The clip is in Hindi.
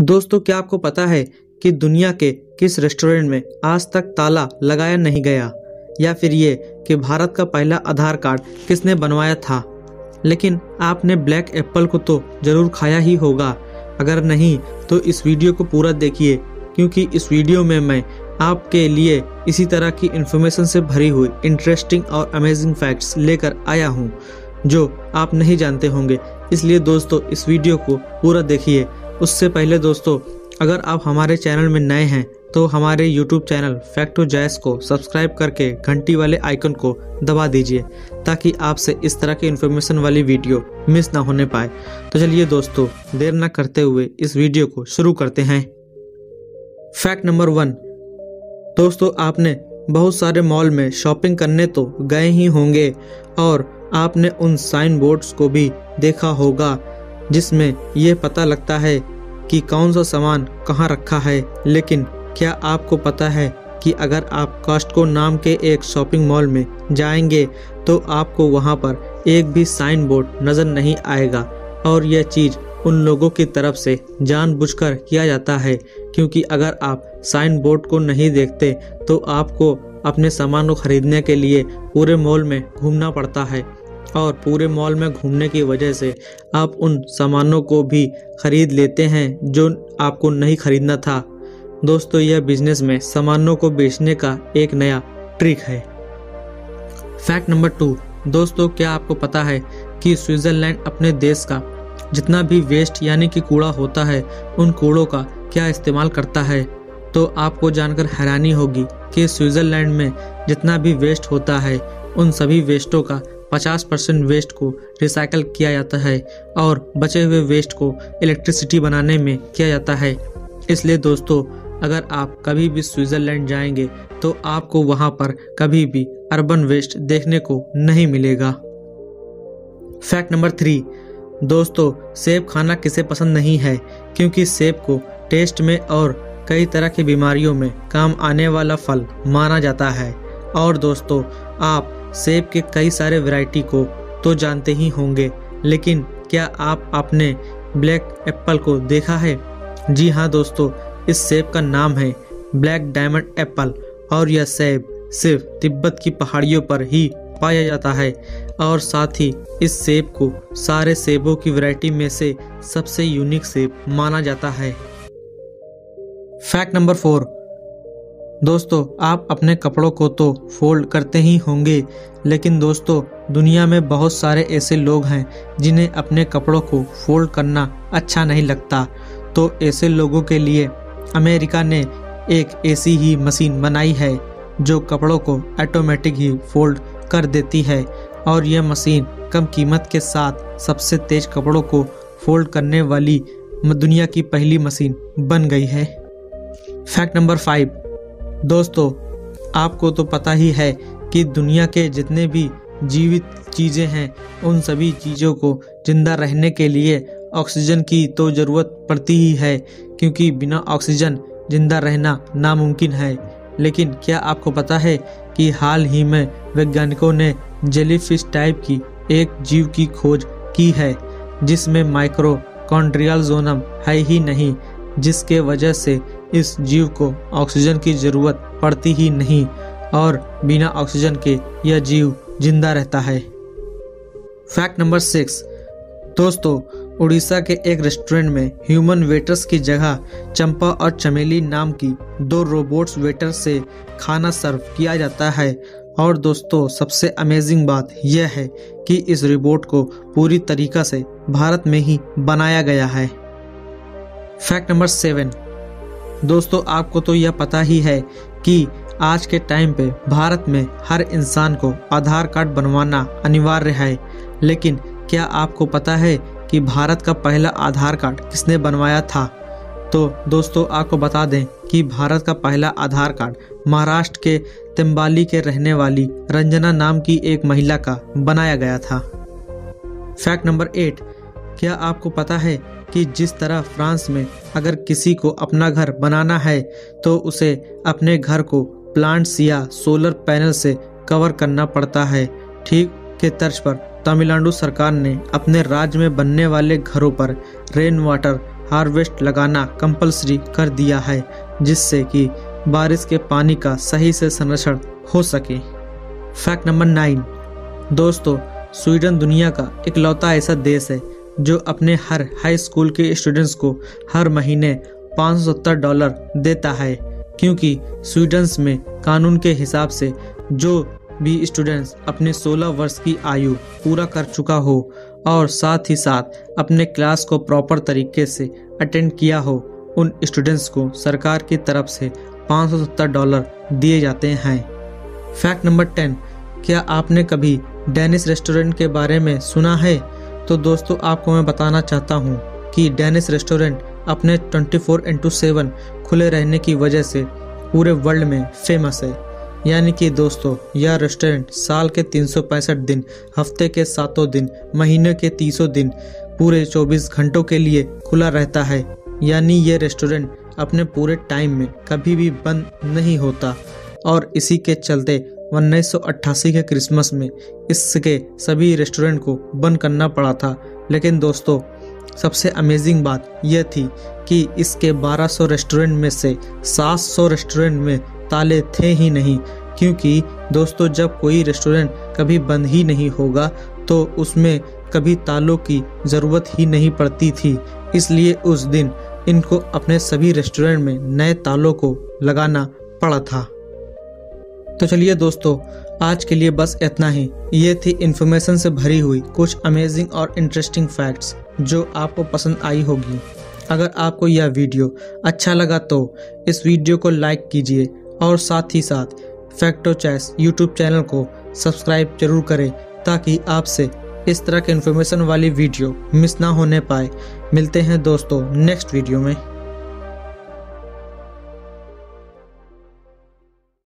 दोस्तों, क्या आपको पता है कि दुनिया के किस रेस्टोरेंट में आज तक ताला लगाया नहीं गया, या फिर ये कि भारत का पहला आधार कार्ड किसने बनवाया था? लेकिन आपने ब्लैक एप्पल को तो ज़रूर खाया ही होगा। अगर नहीं तो इस वीडियो को पूरा देखिए, क्योंकि इस वीडियो में मैं आपके लिए इसी तरह की इन्फॉर्मेशन से भरी हुई इंटरेस्टिंग और अमेजिंग फैक्ट्स लेकर आया हूँ जो आप नहीं जानते होंगे। इसलिए दोस्तों, इस वीडियो को पूरा देखिए। उससे पहले दोस्तों, अगर आप हमारे चैनल में नए हैं तो हमारे YouTube चैनल फैक्टो जायस को सब्सक्राइब करके घंटी वाले आइकन को दबा दीजिए ताकि आपसे इस तरह की इन्फॉर्मेशन वाली वीडियो मिस ना होने पाए। तो चलिए दोस्तों, देर ना करते हुए इस वीडियो को शुरू करते हैं। Fact number 1। दोस्तों, आपने बहुत सारे मॉल में शॉपिंग करने तो गए ही होंगे और आपने उन साइन बोर्ड्स को भी देखा होगा जिसमें यह पता लगता है कि कौन सा सामान कहाँ रखा है। लेकिन क्या आपको पता है कि अगर आप कॉस्टको नाम के एक शॉपिंग मॉल में जाएंगे तो आपको वहां पर एक भी साइन बोर्ड नज़र नहीं आएगा। और यह चीज़ उन लोगों की तरफ से जानबूझकर किया जाता है, क्योंकि अगर आप साइन बोर्ड को नहीं देखते तो आपको अपने सामान को खरीदने के लिए पूरे मॉल में घूमना पड़ता है, और पूरे मॉल में घूमने की वजह से आप उन सामानों को भी खरीद लेते हैं जो आपको नहीं खरीदना था। दोस्तों, यह बिजनेस में सामानों को बेचने का एक नया ट्रिक है। Fact number 2। दोस्तों, क्या आपको पता है कि स्विट्ज़रलैंड अपने देश का जितना भी वेस्ट यानी कि कूड़ा होता है उन कूड़ों का क्या इस्तेमाल करता है? तो आपको जानकर हैरानी होगी कि स्विट्ज़रलैंड में जितना भी वेस्ट होता है उन सभी वेस्टों का 50% वेस्ट को रिसाइकल किया जाता है और बचे हुए वेस्ट को इलेक्ट्रिसिटी बनाने में किया जाता है। इसलिए दोस्तों, अगर आप कभी भी स्विट्ज़रलैंड जाएंगे तो आपको वहां पर कभी भी अर्बन वेस्ट देखने को नहीं मिलेगा। Fact number 3। दोस्तों, सेब खाना किसे पसंद नहीं है, क्योंकि सेब को टेस्ट में और कई तरह की बीमारियों में काम आने वाला फल माना जाता है। और दोस्तों, आप सेब के कई सारे वैरायटी को तो जानते ही होंगे, लेकिन क्या आप आपने ब्लैक एप्पल को देखा है? जी हाँ दोस्तों, इस सेब का नाम है ब्लैक डायमंड एप्पल, और यह सेब सिर्फ तिब्बत की पहाड़ियों पर ही पाया जाता है। और साथ ही इस सेब को सारे सेबों की वैरायटी में से सबसे यूनिक सेब माना जाता है। Fact number 4। दोस्तों, आप अपने कपड़ों को तो फोल्ड करते ही होंगे, लेकिन दोस्तों, दुनिया में बहुत सारे ऐसे लोग हैं जिन्हें अपने कपड़ों को फोल्ड करना अच्छा नहीं लगता। तो ऐसे लोगों के लिए अमेरिका ने एक ऐसी ही मशीन बनाई है जो कपड़ों को ऑटोमेटिक ही फोल्ड कर देती है, और यह मशीन कम कीमत के साथ सबसे तेज कपड़ों को फोल्ड करने वाली दुनिया की पहली मशीन बन गई है। Fact number 5। दोस्तों, आपको तो पता ही है कि दुनिया के जितने भी जीवित चीज़ें हैं उन सभी चीज़ों को ज़िंदा रहने के लिए ऑक्सीजन की तो ज़रूरत पड़ती ही है, क्योंकि बिना ऑक्सीजन ज़िंदा रहना नामुमकिन है। लेकिन क्या आपको पता है कि हाल ही में वैज्ञानिकों ने जेलीफिश टाइप की एक जीव की खोज की है जिसमें माइक्रोकॉन्ड्रियल ज़ोनम है ही नहीं, जिसके वजह से इस जीव को ऑक्सीजन की ज़रूरत पड़ती ही नहीं और बिना ऑक्सीजन के यह जीव जिंदा रहता है। Fact number 6। दोस्तों, उड़ीसा के एक रेस्टोरेंट में ह्यूमन वेटर्स की जगह चंपा और चमेली नाम की दो रोबोट्स वेटर से खाना सर्व किया जाता है। और दोस्तों, सबसे अमेजिंग बात यह है कि इस रोबोट को पूरी तरीका से भारत में ही बनाया गया है। Fact number 7। दोस्तों, आपको तो यह पता ही है कि आज के टाइम पे भारत में हर इंसान को आधार कार्ड बनवाना अनिवार्य है। लेकिन क्या आपको पता है कि भारत का पहला आधार कार्ड किसने बनवाया था? तो दोस्तों, आपको बता दें कि भारत का पहला आधार कार्ड महाराष्ट्र के तिम्बाली के रहने वाली रंजना नाम की एक महिला का बनाया गया था। Fact number 8। क्या आपको पता है कि जिस तरह फ्रांस में अगर किसी को अपना घर बनाना है तो उसे अपने घर को प्लांट्स या सोलर पैनल से कवर करना पड़ता है, ठीक के तर्ज पर तमिलनाडु सरकार ने अपने राज्य में बनने वाले घरों पर रेन वाटर हार्वेस्ट लगाना कंपलसरी कर दिया है, जिससे कि बारिश के पानी का सही से संरक्षण हो सके। Fact number 9। दोस्तों, स्वीडन दुनिया का इकलौता ऐसा देश है जो अपने हर हाई स्कूल के स्टूडेंट्स को हर महीने $570 देता है, क्योंकि स्वीडन में कानून के हिसाब से जो भी स्टूडेंट्स अपने 16 वर्ष की आयु पूरा कर चुका हो और साथ ही साथ अपने क्लास को प्रॉपर तरीके से अटेंड किया हो, उन स्टूडेंट्स को सरकार की तरफ से $570 दिए जाते हैं। Fact number 10। क्या आपने कभी डेनिस रेस्टोरेंट के बारे में सुना है? तो दोस्तों, आपको मैं बताना चाहता हूँ कि डेनिस रेस्टोरेंट अपने 24/7 खुले रहने की वजह से पूरे वर्ल्ड में फेमस है। यानी कि दोस्तों, यह रेस्टोरेंट साल के 365 दिन, हफ्ते के 7 दिन, महीने के 300 दिन, पूरे 24 घंटों के लिए खुला रहता है। यानी ये रेस्टोरेंट अपने पूरे टाइम में कभी भी बंद नहीं होता, और इसी के चलते 1988 के क्रिसमस में इसके सभी रेस्टोरेंट को बंद करना पड़ा था। लेकिन दोस्तों, सबसे अमेजिंग बात यह थी कि इसके 1200 रेस्टोरेंट में से 700 रेस्टोरेंट में ताले थे ही नहीं, क्योंकि दोस्तों, जब कोई रेस्टोरेंट कभी बंद ही नहीं होगा तो उसमें कभी तालों की ज़रूरत ही नहीं पड़ती थी। इसलिए उस दिन इनको अपने सभी रेस्टोरेंट में नए तालों को लगाना पड़ा था। तो चलिए दोस्तों, आज के लिए बस इतना ही। ये थी इन्फॉर्मेशन से भरी हुई कुछ अमेजिंग और इंटरेस्टिंग फैक्ट्स जो आपको पसंद आई होगी। अगर आपको यह वीडियो अच्छा लगा तो इस वीडियो को लाइक कीजिए और साथ ही साथ फैक्टो जाइस यूट्यूब चैनल को सब्सक्राइब जरूर करें, ताकि आपसे इस तरह के इन्फॉर्मेशन वाली वीडियो मिस ना होने पाए। मिलते हैं दोस्तों नेक्स्ट वीडियो में।